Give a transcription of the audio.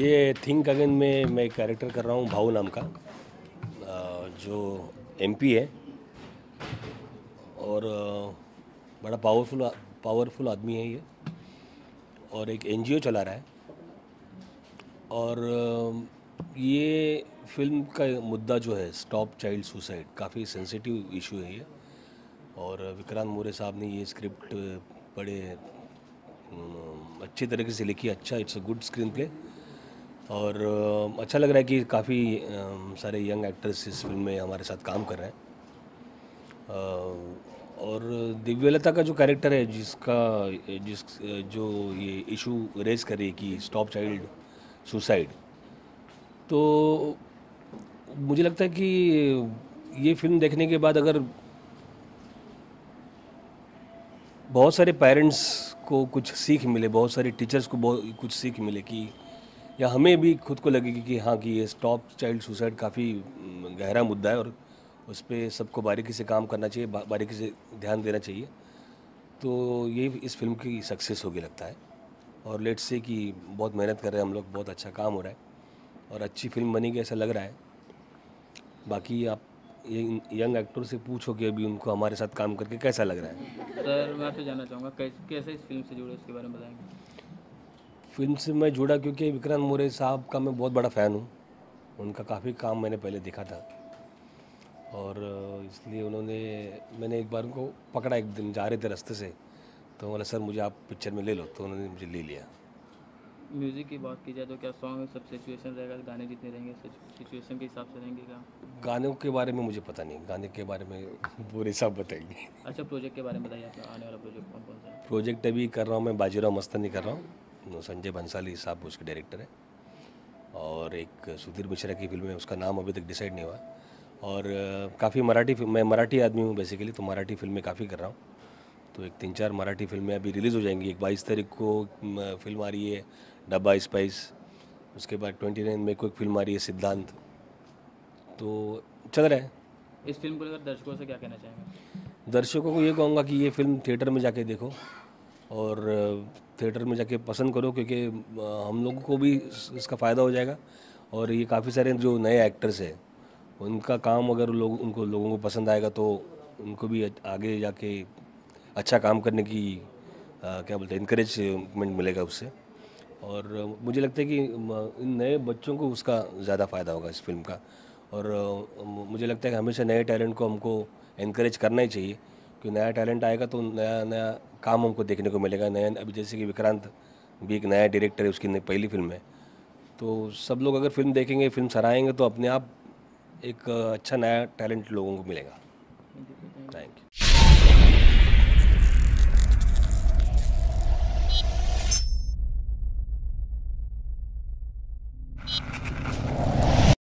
ये think again में मैं कैरेक्टर कर रहा हूँ भाऊ नाम का, जो एमपी है और बड़ा पावरफुल आदमी है ये, और एक एनजीओ चला रहा है। और ये फिल्म का मुद्दा जो है स्टॉप चाइल्ड सुसाइड, काफ़ी सेंसिटिव इशू है ये। और विक्रांत मोरे साहब ने ये स्क्रिप्ट बड़े अच्छे तरीके से लिखी। अच्छा, it's a good screenplay और अच्छा लग रहा है कि काफ़ी सारे यंग एक्टर्स इस फिल्म में हमारे साथ काम कर रहे हैं। और दिव्यलता का जो कैरेक्टर है, जो ये इशू रेज करे कि स्टॉप चाइल्ड सुसाइड, तो मुझे लगता है कि ये फिल्म देखने के बाद अगर बहुत सारे पेरेंट्स को कुछ सीख मिले, बहुत सारे टीचर्स को कुछ सीख मिले, कि या हमें भी खुद को लगेगी कि हाँ कि ये स्टॉप चाइल्ड सुसाइड काफ़ी गहरा मुद्दा है और उस पर सबको बारीकी से काम करना चाहिए, बारीकी से ध्यान देना चाहिए, तो ये इस फिल्म की सक्सेस होगी लगता है। और लेट्स से कि बहुत मेहनत कर रहे हैं हम लोग, बहुत अच्छा काम हो रहा है और अच्छी फिल्म बनेगी ऐसा लग रहा है। बाकी आप यंग एक्टर से पूछो कि अभी उनको हमारे साथ काम करके कैसा लग रहा है। सर, मैं आपसे जानना चाहूँगा कैसे इस फिल्म से जुड़े, उसके बारे में बताएंगे। फिल्म से मैं जुड़ा क्योंकि विक्रांत मोरे साहब का मैं बहुत बड़ा फ़ैन हूँ, उनका काफ़ी काम मैंने पहले देखा था और इसलिए मैंने एक बार उनको पकड़ा। एक दिन जा रहे थे रास्ते से तो बोला, सर मुझे आप पिक्चर में ले लो, तो उन्होंने मुझे ले लिया। म्यूज़िक की बात की जाए तो क्या सॉन्ग सब सिचुएशन रहेगा, गाने जितने रहेंगे सिचुएशन के हिसाब से रहेंगे क्या? गानों के बारे में मुझे पता नहीं, गाने के बारे में पूरे साहब बताएंगे। अच्छा, प्रोजेक्ट के बारे में बताइए, आपका आने वाला प्रोजेक्ट कौन कौन सा है? प्रोजेक्ट अभी कर रहा हूँ मैं, बाजीराव मस्तानी कर रहा हूँ। संजय भंसाली साहब उसके डायरेक्टर है और एक सुधीर मिश्रा की फिल्म है, उसका नाम अभी तक डिसाइड नहीं हुआ। और काफ़ी मैं मराठी आदमी हूँ बेसिकली, तो मराठी फिल्में काफ़ी कर रहा हूँ, तो एक 3-4 मराठी फिल्में अभी रिलीज़ हो जाएंगी। एक 22 तारीख को फिल्म आ रही है डब्बा स्पाइस, उसके बाद 29 मई को एक फिल्म आ रही है सिद्धांत, तो चल रहा है। इस फिल्म को लेकर दर्शकों से क्या कहना चाहेंगे? दर्शकों को ये कहूँगा कि ये फिल्म थिएटर में जाके देखो और थिएटर में जाके पसंद करो, क्योंकि हम लोगों को भी इसका फ़ायदा हो जाएगा। और ये काफ़ी सारे जो नए एक्टर्स हैं उनका काम अगर लोगों को पसंद आएगा तो उनको भी आगे जाके अच्छा काम करने की इनकरेजमेंट मिलेगा उससे। और मुझे लगता है कि इन नए बच्चों को उसका ज़्यादा फ़ायदा होगा इस फिल्म का। और मुझे लगता है कि हमेशा नए टैलेंट को हमको इनकरेज करना ही चाहिए, क्योंकि नया टैलेंट आएगा तो नया काम हमको देखने को मिलेगा। नया अभी जैसे कि विक्रांत भी एक नया डायरेक्टर है, उसकी पहली फिल्म है, तो सब लोग अगर फिल्म देखेंगे, फिल्म सराहेंगे तो अपने आप एक अच्छा नया टैलेंट लोगों को मिलेगा। Thank you.